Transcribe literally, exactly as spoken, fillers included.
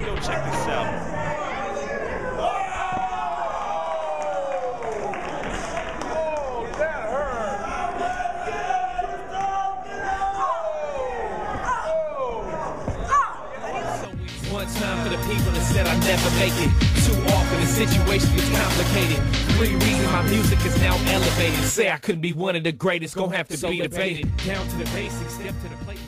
Yo, check this out. Time for the people that said I'd never make it. Too often the situation is complicated. Three reasons my music is now elevated. Say I couldn't be one of the greatest, gonna have to be debated. Down to the basics, step to the plate.